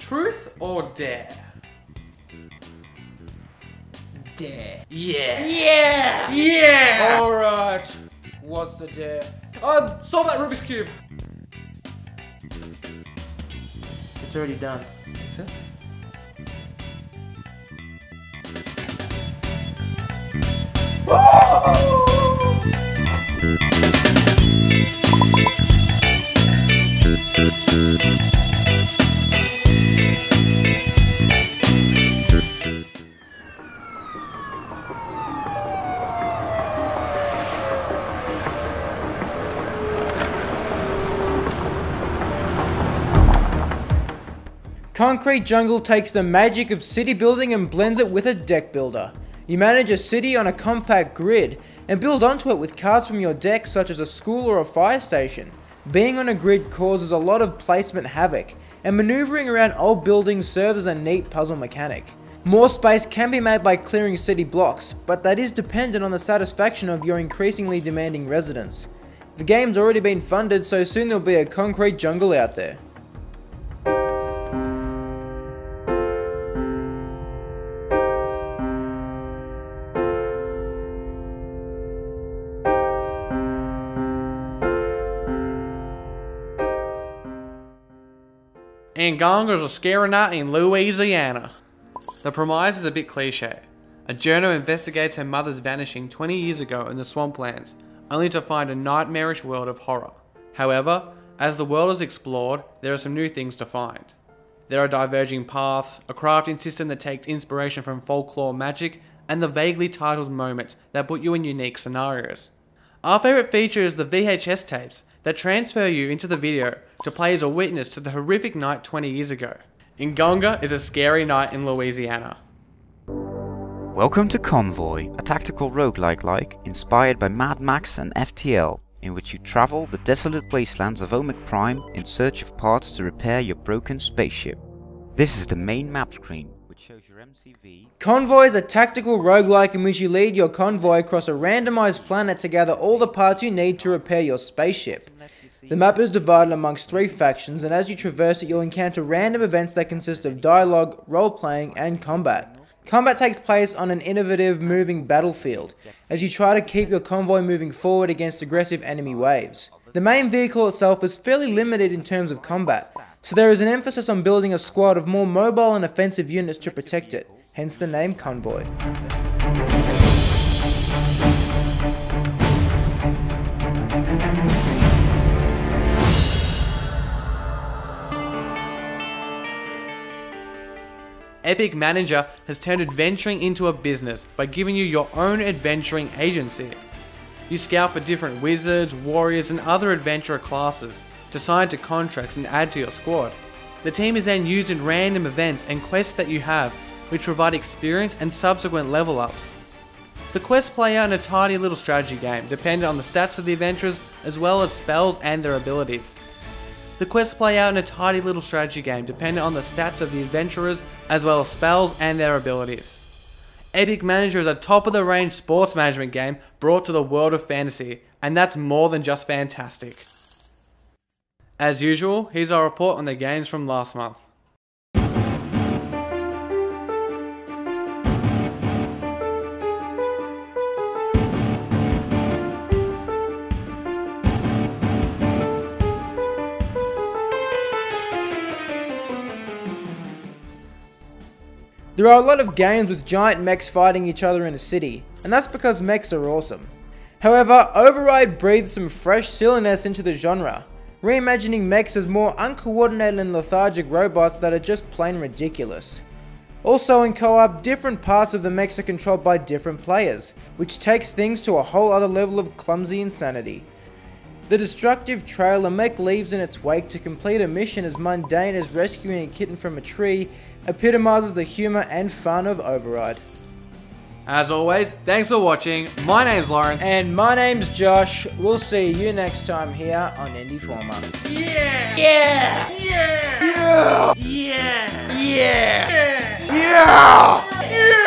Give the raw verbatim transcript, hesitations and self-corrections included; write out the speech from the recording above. Truth or dare? Dare. Yeah. Yeah. Yeah. All right. What's the dare? Um, solve that Rubik's Cube. It's already done. Is it? Concrete Jungle takes the magic of city building and blends it with a deck builder. You manage a city on a compact grid and build onto it with cards from your deck, such as a school or a fire station. Being on a grid causes a lot of placement havoc, and maneuvering around old buildings serves as a neat puzzle mechanic. More space can be made by clearing city blocks, but that is dependent on the satisfaction of your increasingly demanding residents. The game's already been funded, so soon there'll be a Concrete Jungle out there. INGONGA's a scary night in Louisiana. The premise is a bit cliche. A journo investigates her mother's vanishing twenty years ago in the swamplands, only to find a nightmarish world of horror. However, as the world is explored, there are some new things to find. There are diverging paths, a crafting system that takes inspiration from folklore magic, and the vaguely titled moments that put you in unique scenarios. Our favourite feature is the V H S tapes that transfer you into the video to play as a witness to the horrific night twenty years ago. INGONGA is a scary night in Louisiana. Welcome to Convoy, a tactical roguelike-like inspired by Mad Max and F T L, in which you travel the desolate wastelands of Omic Prime in search of parts to repair your broken spaceship. This is the main map screen, which shows your M C V. Convoy is a tactical roguelike in which you lead your convoy across a randomized planet to gather all the parts you need to repair your spaceship. The map is divided amongst three factions, and as you traverse it, you'll encounter random events that consist of dialogue, role-playing, and combat. Combat takes place on an innovative, moving battlefield, as you try to keep your convoy moving forward against aggressive enemy waves. The main vehicle itself is fairly limited in terms of combat, so there is an emphasis on building a squad of more mobile and offensive units to protect it, hence the name Convoy. Epic Manager has turned adventuring into a business by giving you your own adventuring agency. You scout for different wizards, warriors, and other adventurer classes, decide to contracts and add to your squad. The team is then used in random events and quests that you have, which provide experience and subsequent level ups. The quests play out in a tidy little strategy game, dependent on the stats of the adventurers as well as spells and their abilities. The quests play out in a tidy little strategy game dependent on the stats of the adventurers as well as spells and their abilities. Epic Manager is a top-of-the-range sports management game brought to the world of fantasy, and that's more than just fantastic. As usual, here's our report on the games from last month. There are a lot of games with giant mechs fighting each other in a city, and that's because mechs are awesome. However, Override breathes some fresh silliness into the genre, reimagining mechs as more uncoordinated and lethargic robots that are just plain ridiculous. Also in co-op, different parts of the mechs are controlled by different players, which takes things to a whole other level of clumsy insanity. The destructive trail a mech leaves in its wake to complete a mission as mundane as rescuing a kitten from a tree epitomizes the humour and fun of Override. As always, thanks for watching. My name's Lawrence. And my name's Josh. We'll see you next time here on Indieformer. Yeah! Yeah! Yeah! Yeah! Yeah! Yeah! Yeah! Yeah! Yeah!